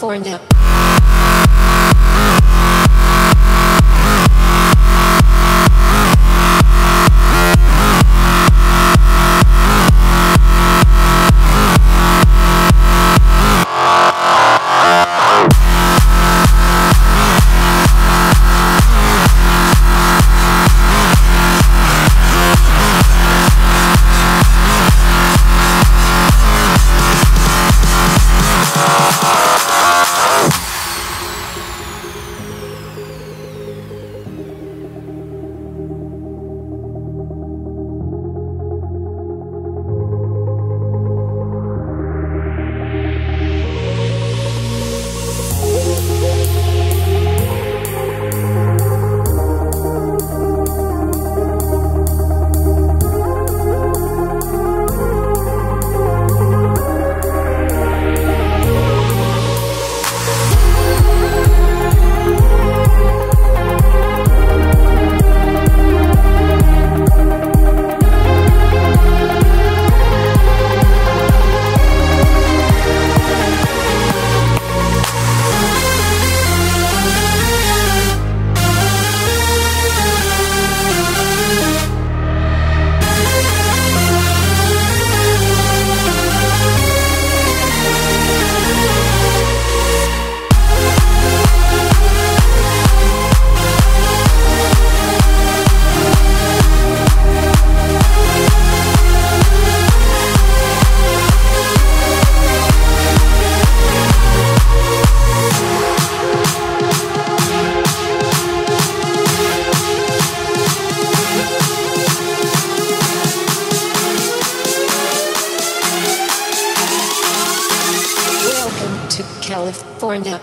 for now. California.